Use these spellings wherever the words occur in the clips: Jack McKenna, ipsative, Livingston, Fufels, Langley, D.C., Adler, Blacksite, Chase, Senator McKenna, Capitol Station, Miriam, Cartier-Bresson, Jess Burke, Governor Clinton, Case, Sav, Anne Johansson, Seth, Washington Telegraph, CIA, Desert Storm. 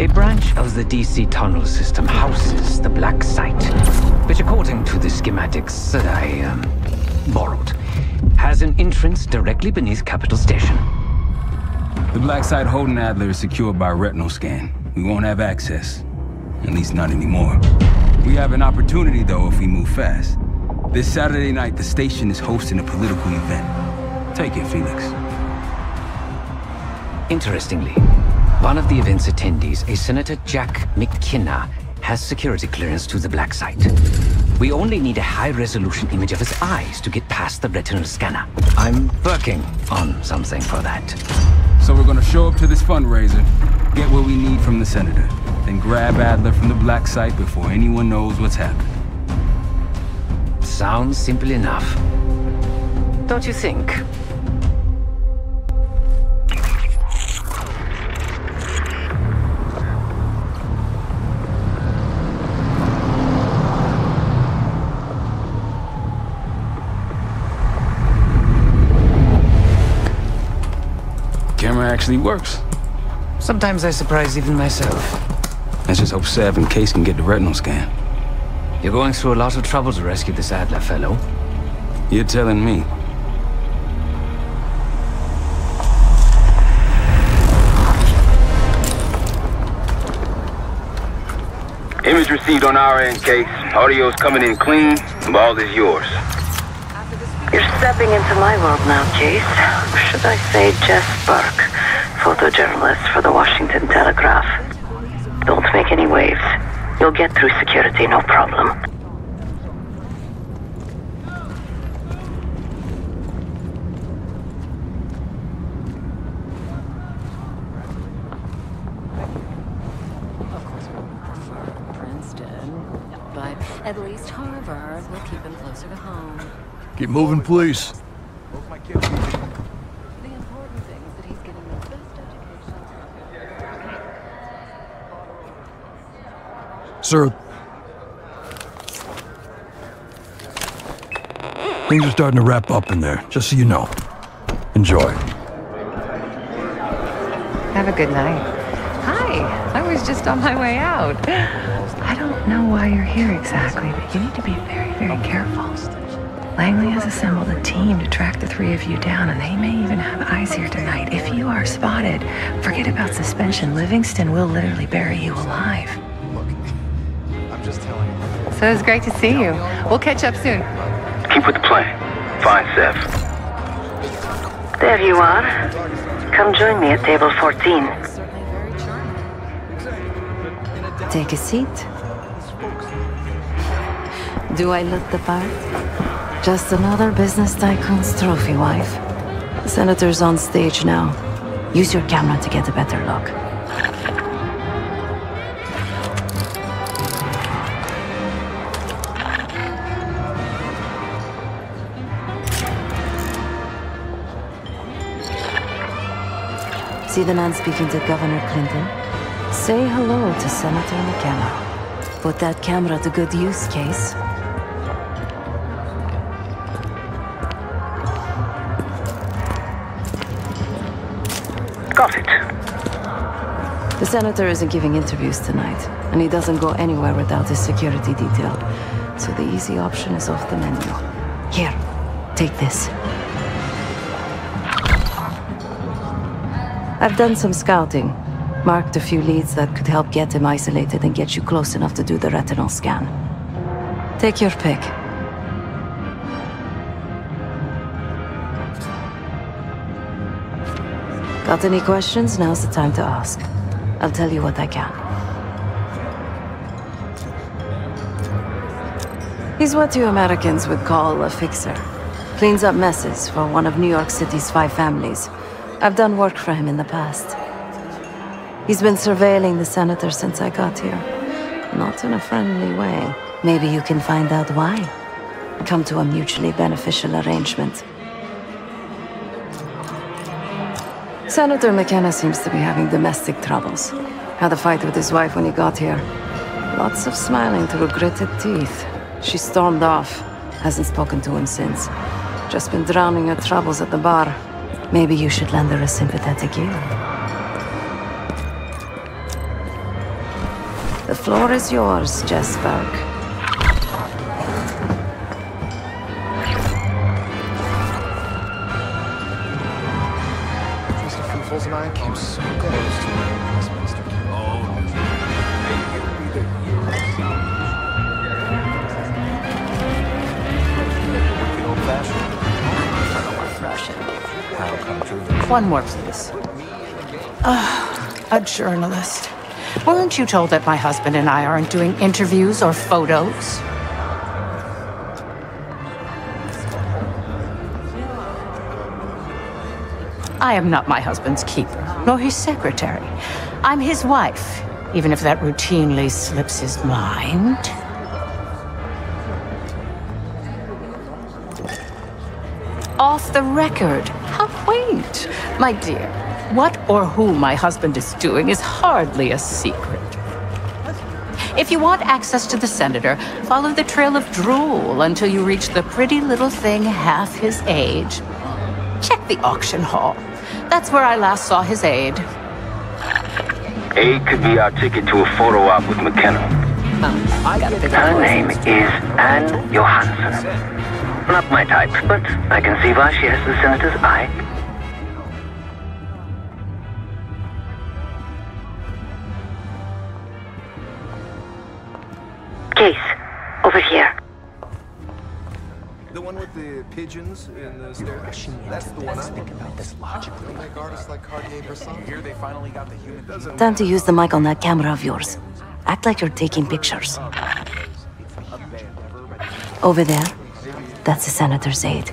A branch of the D.C. tunnel system houses the black site, which according to the schematics that I borrowed, has an entrance directly beneath Capitol Station. The black site holding Adler is secured by a retinal scan. We won't have access, at least not anymore. We have an opportunity though if we move fast. This Saturday night, the station is hosting a political event. Take it, Felix. Interestingly, one of the event's attendees, a Senator Jack McKenna, has security clearance to the black site. We only need a high-resolution image of his eyes to get past the retinal scanner. I'm working on something for that. So we're gonna show up to this fundraiser, get what we need from the senator, then grab Adler from the black site before anyone knows what's happened. Sounds simple enough, don't you think? Actually works. Sometimes I surprise even myself. Let's just hope Sav and Case can get the retinal scan. You're going through a lot of trouble to rescue this Adler fellow. You're telling me. Image received on our end, Case. Audio's coming in clean. The ball is yours. You're stepping into my world now, Chase. Should I say Jess Burke, photojournalist for the Washington Telegraph. Don't make any waves. You'll get through security, no problem. Of course, we prefer Princeton, but at least Harvard will keep him closer to home. Keep moving, please. Sir. Things are starting to wrap up in there, just so you know. Enjoy. Have a good night. Hi, I was just on my way out. I don't know why you're here exactly, but you need to be very, very careful. Langley has assembled a team to track the three of you down, and they may even have eyes here tonight. If you are spotted, forget about suspension. Livingston will literally bury you alive. Look, I'm just telling you. So it's great to see you. We'll catch up soon. Keep with the plan. Find Seth. There you are. Come join me at table 14. Take a seat. Do I look the part? Just another business tycoon's trophy wife. The senator's on stage now. Use your camera to get a better look. See the man speaking to Governor Clinton? Say hello to Senator McKenna. Put that camera to good use, Case. Got it. The senator isn't giving interviews tonight, and he doesn't go anywhere without his security detail. So the easy option is off the menu. Here, take this. I've done some scouting, marked a few leads that could help get him isolated and get you close enough to do the retinal scan. Take your pick. Got any questions? Now's the time to ask. I'll tell you what I can. He's what you Americans would call a fixer. Cleans up messes for one of New York City's 5 families. I've done work for him in the past. He's been surveilling the senator since I got here. Not in a friendly way. Maybe you can find out why. Come to a mutually beneficial arrangement. Senator McKenna seems to be having domestic troubles. Had a fight with his wife when he got here. Lots of smiling through gritted teeth. She stormed off. Hasn't spoken to him since. Just been drowning her troubles at the bar. Maybe you should lend her a sympathetic ear. The floor is yours, Jess Burke. Mr. Fufels and I came so close to winning Westminster. One more, please. A journalist. Weren't you told that my husband and I aren't doing interviews or photos? I am not my husband's keeper, nor his secretary. I'm his wife, even if that routinely slips his mind. Off the record. How quaint. My dear, what or who my husband is doing is hardly a secret. If you want access to the senator, follow the trail of drool until you reach the pretty little thing half his age. Check the auction hall. That's where I last saw his aide. Aide could be our ticket to a photo op with McKenna. Her name is Anne Johansson. Not my type, but I can see why she has the senator's eye. Case, over here. The one with the pigeons in the stairs. That's the one I think about this logically. Like artists like Cartier-Bresson. Here they finally got the human. Time to use the mic on that camera of yours. Act like you're taking pictures. Over there. That's the senator's aide.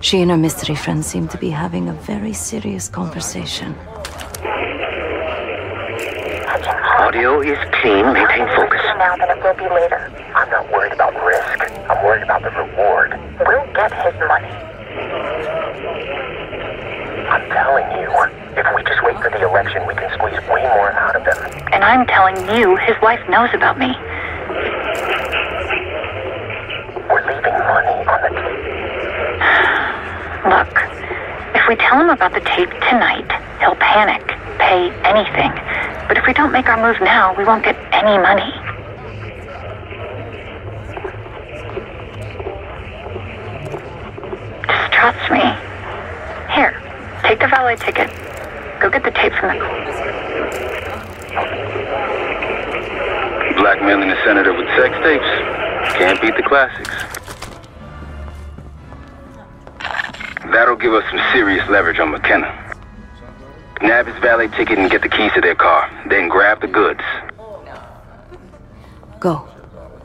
She and her mystery friend seem to be having a very serious conversation. Audio is clean, maintain focus. Now than it will be later. I'm not worried about risk. I'm worried about the reward. We'll get his money. I'm telling you, if we just wait for the election, we can squeeze way more out of them. And I'm telling you, his wife knows about me. Look, if we tell him about the tape tonight, he'll panic, pay anything. But if we don't make our move now, we won't get any money. Just trust me. Here, take the valet ticket. Go get the tape from the... Blackmailing the senator with sex tapes. Can't beat the classics. That'll give us some serious leverage on McKenna. Nab his valet ticket and get the keys to their car, then grab the goods. Go.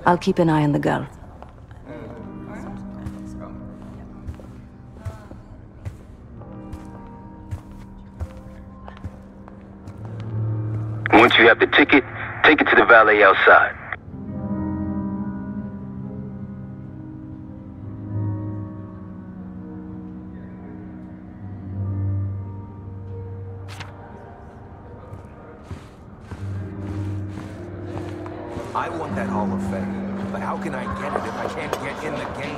I'll keep an eye on the girl. Once you have the ticket, take it to the valet outside. I want that Hall of Fame, but how can I get it if I can't get in the game?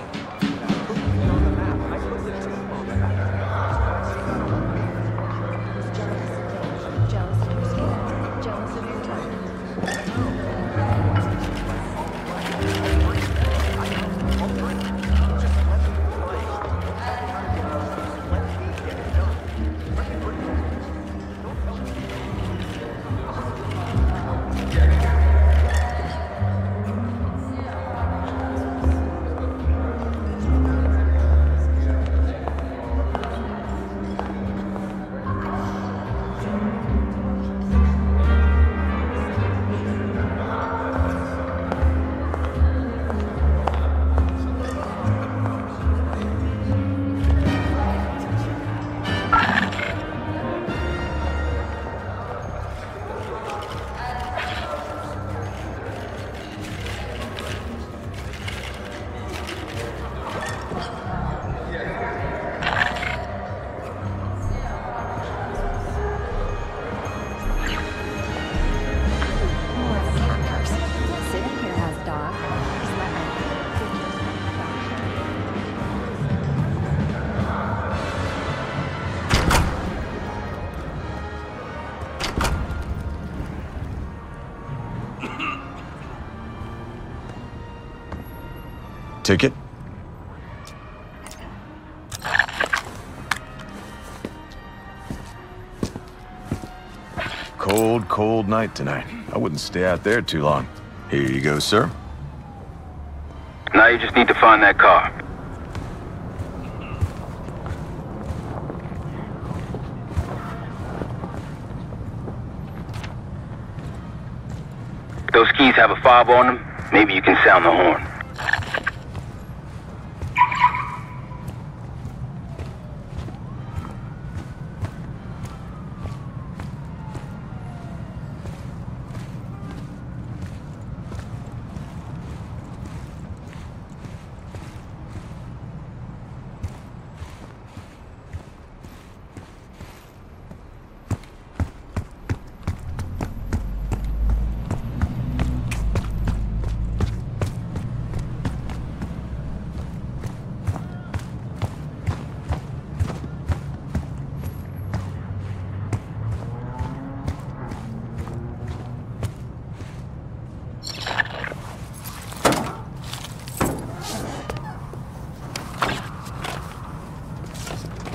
ticket? Cold, cold night tonight. I wouldn't stay out there too long. Here you go, sir. Now you just need to find that car. Those keys have a fob on them. Maybe you can sound the horn.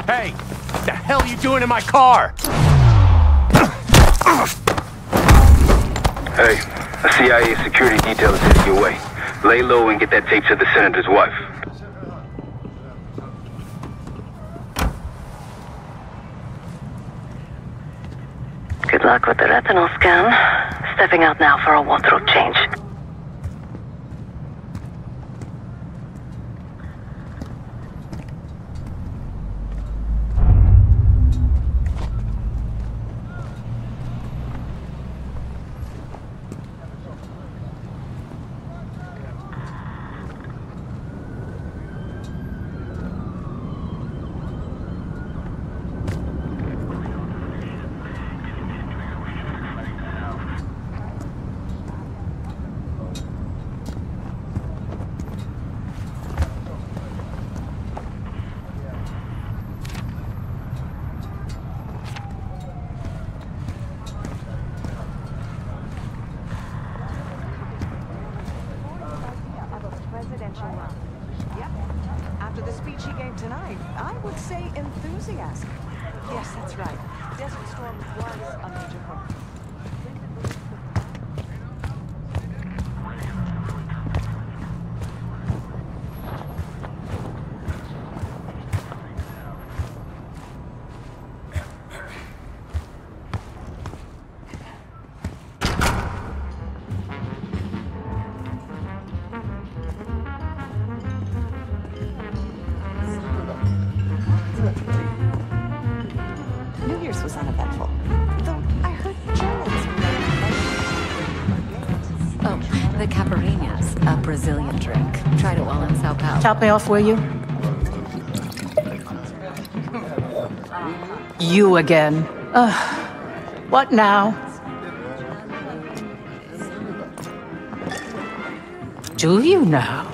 Hey, what the hell are you doing in my car? Hey, a CIA security detail is headed your way. Lay low and get that tape to the senator's wife. Good luck with the retinal scan. Stepping out now for a wardrobe change. Yes, that's right. Desert Storm was a major problem. Top me off, will you? You again. What now? Do you now?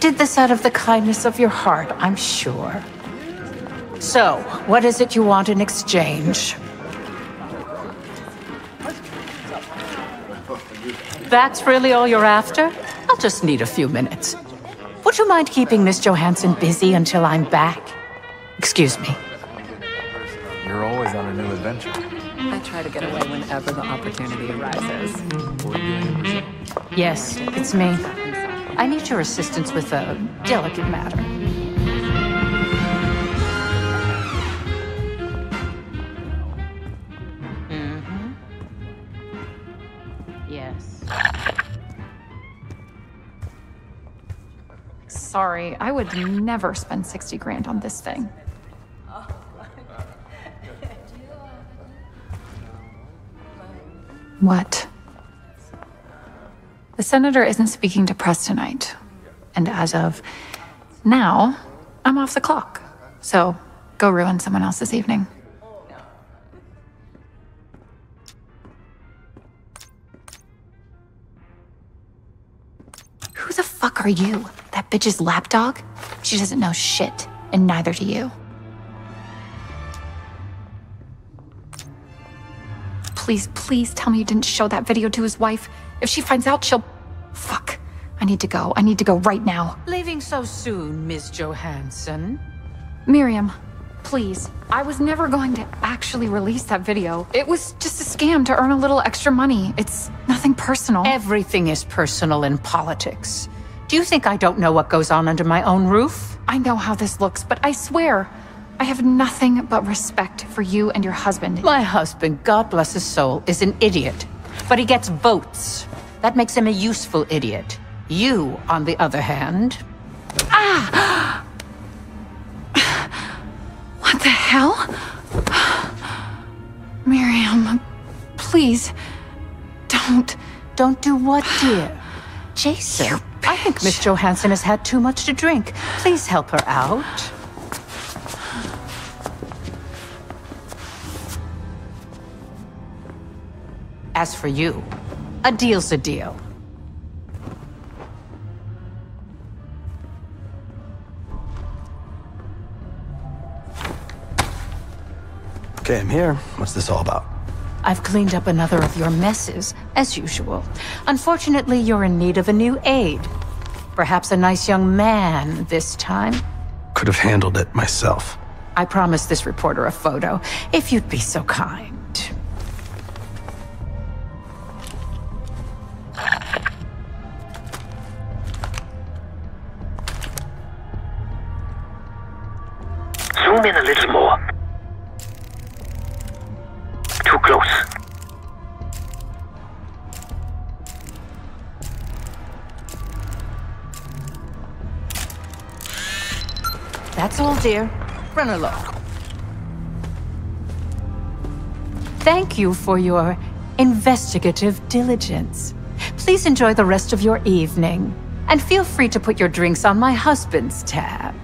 Did this out of the kindness of your heart, I'm sure. So, what is it you want in exchange? That's really all you're after? I'll just need a few minutes. Would you mind keeping Miss Johansson busy until I'm back? Excuse me. You're always on a new adventure. I try to get away whenever the opportunity arises. Yes, it's me. I need your assistance with a delicate matter. Sorry, I would never spend 60 grand on this thing. What? The senator isn't speaking to press tonight. And as of now, I'm off the clock. So go ruin someone else's evening. Who the fuck are you? That bitch's lapdog? She doesn't know shit, and neither do you. Please, please tell me you didn't show that video to his wife. If she finds out, she'll... Fuck. I need to go. I need to go right now. Leaving so soon, Ms. Johansson? Miriam, please. I was never going to actually release that video. It was just a scam to earn a little extra money. It's nothing personal. Everything is personal in politics. Do you think I don't know what goes on under my own roof? I know how this looks, but I swear, I have nothing but respect for you and your husband. My husband, God bless his soul, is an idiot. But he gets votes. That makes him a useful idiot. You, on the other hand... Ah! What the hell? Miriam, please, don't... Don't do what, dear? Jason, I think Miss Johansson has had too much to drink. Please help her out. As for you, a deal's a deal. Okay, I'm here. What's this all about? I've cleaned up another of your messes, as usual. Unfortunately, you're in need of a new aide. Perhaps a nice young man this time. Could have handled it myself. I promised this reporter a photo, if you'd be so kind. Zoom in a little more. Too close. That's all, dear. Run along. Thank you for your investigative diligence. Please enjoy the rest of your evening, and feel free to put your drinks on my husband's tab.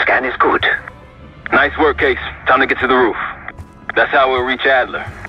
Scan is good. Nice work, Case. Time to get to the roof. That's how we'll reach Adler.